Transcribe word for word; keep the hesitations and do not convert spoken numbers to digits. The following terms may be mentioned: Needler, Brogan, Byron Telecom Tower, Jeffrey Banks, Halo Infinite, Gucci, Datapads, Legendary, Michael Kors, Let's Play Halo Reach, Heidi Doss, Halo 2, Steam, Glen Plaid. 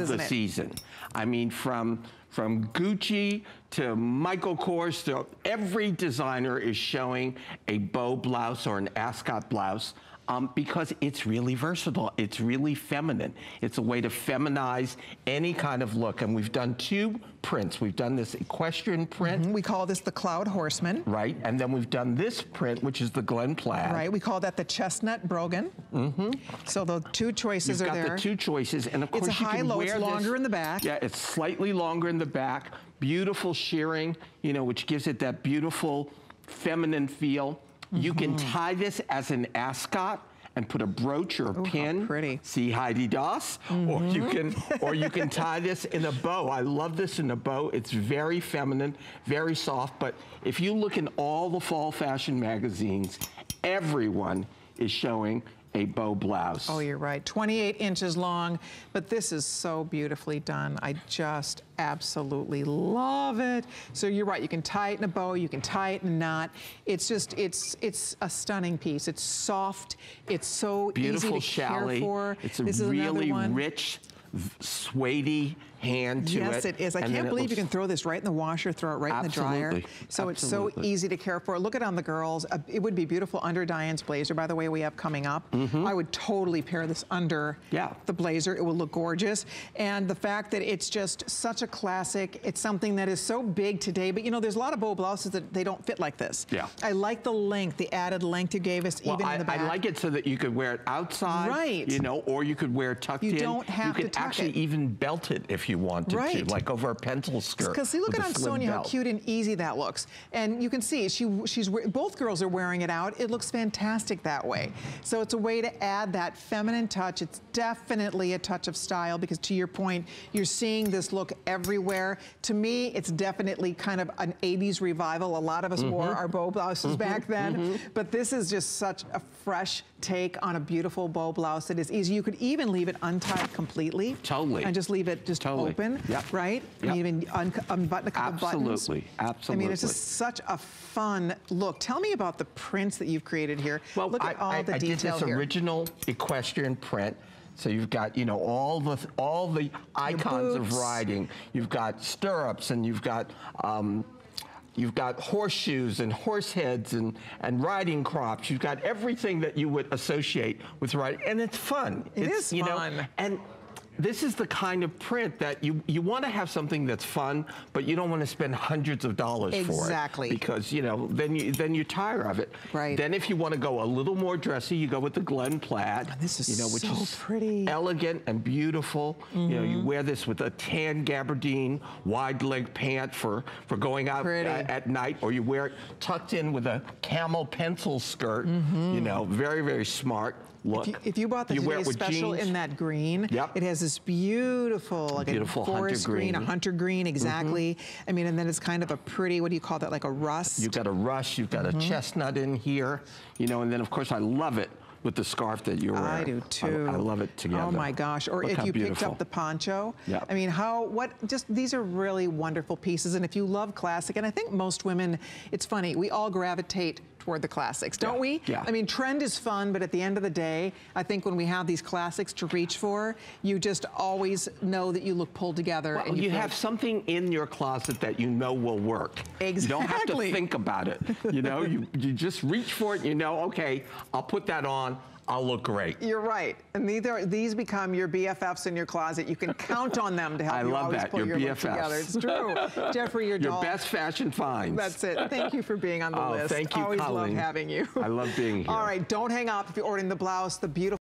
isn't the it? season. I mean, from from Gucci to Michael Kors, to every designer is showing a bow blouse or an ascot blouse um, because it's really versatile. It's really feminine. It's a way to feminize any kind of look. And we've done two prints. We've done this equestrian print. Mm-hmm. We call this the Cloud Horseman. Right. And then we've done this print, which is the Glen Plaid. Right. We call that the Chestnut Brogan. Mm-hmm. So the two choices You've are there. You've got the two choices. And of course, it's a high low. It's longer this. in the back. Yeah, it's slightly longer in the back. Beautiful shearing, you know, which gives it that beautiful feminine feel. Mm-hmm. You can tie this as an ascot and put a brooch or a Ooh, pin. How pretty. See Heidi Doss. Mm-hmm. Or you can or you can tie this in a bow. I love this in a bow. It's very feminine, very soft. But if you look in all the fall fashion magazines, everyone is showing a bow blouse. Oh, you're right. twenty-eight inches long, but this is so beautifully done. I just absolutely love it. So you're right. You can tie it in a bow. You can tie it in a knot. It's just, it's, it's a stunning piece. It's soft. It's so beautiful, easy to chalet. care for. It's a this really rich, suede-y hand to yes, it. Yes, it is. I and can't believe looks... you can throw this right in the washer, throw it right Absolutely. in the dryer. So Absolutely. it's so easy to care for. Look it on the girls. Uh, it would be beautiful under Diane's blazer, by the way, we have coming up. Mm-hmm. I would totally pair this under yeah. the blazer. It will look gorgeous. And the fact that it's just such a classic, it's something that is so big today, but you know, there's a lot of bow blouses that they don't fit like this. Yeah. I like the length, the added length you gave us well, even I, in the back. I like it so that you could wear it outside, right. you know, or you could wear it tucked you in. You don't have you to tuck actually it. even belt it if you wanted right. to, like over a pencil skirt. Because see, look at on Sonia belt. how cute and easy that looks. And you can see she she's both girls are wearing it out. It looks fantastic that way. So it's a way to add that feminine touch. It's definitely a touch of style because, to your point, you're seeing this look everywhere. To me, it's definitely kind of an eighties revival. A lot of us mm-hmm. wore our bow blouses mm-hmm. back then, mm-hmm. but this is just such a fresh take on a beautiful bow blouse that is easy. You could even leave it untied completely. Totally. And just leave it just totally. open, yep. right? Yep. And even un unbutton a couple Absolutely. buttons. Absolutely. Absolutely. I mean, it's just such a fun look. Tell me about the prints that you've created here. Well, look I, at all I, the I detail did this here. original equestrian print. So you've got, you know, all the all the icons of riding. You've got stirrups, and you've got. Um, You've got horseshoes and horse heads and, and riding crops. You've got everything that you would associate with riding. And it's fun. It it's, is you fun. Know, and this is the kind of print that you, you want to have something that's fun, but you don't want to spend hundreds of dollars exactly. for it. Exactly. Because, you know, then, you, then you're tired of it. Right. Then if you want to go a little more dressy, you go with the Glen Plaid. Oh, this is you know, which so is pretty. elegant and beautiful. Mm-hmm. You know, you wear this with a tan gabardine, wide leg pant for, for going out at, at night, or you wear it tucked in with a camel pencil skirt. Mm-hmm. You know, very, very smart. Look. If you, if you bought the you today's special jeans. in that green, yep. it has this beautiful, like beautiful a forest green, green, a hunter green, exactly. Mm-hmm. I mean, and then it's kind of a pretty, what do you call that, like a rust? You've got a rust, you've got mm-hmm. a chestnut in here, you know, and then, of course, I love it with the scarf that you're wearing. I do, too. I, I love it together. Oh, my gosh. Or Look if you beautiful. picked up the poncho. Yep. I mean, how, what, just, these are really wonderful pieces, and if you love classic, and I think most women, it's funny, we all gravitate toward the classics, don't yeah, we? Yeah. I mean, trend is fun, but at the end of the day, I think when we have these classics to reach for, you just always know that you look pulled together. Well, and you, you have something in your closet that you know will work. Exactly. You don't have to think about it. You know, you, you just reach for it, you know, okay, I'll put that on. I'll look great. You're right. And these, are, these become your B F Fs in your closet. You can count on them to help I you love always that. pull your, your B F Fs. Look together. It's true. Jeffrey, your doll. Your best fashion finds. That's it. Thank you for being on the oh, list. Thank you, Colleen. Always love having you. I love being here. All right, don't hang up if you're ordering the blouse. The beautiful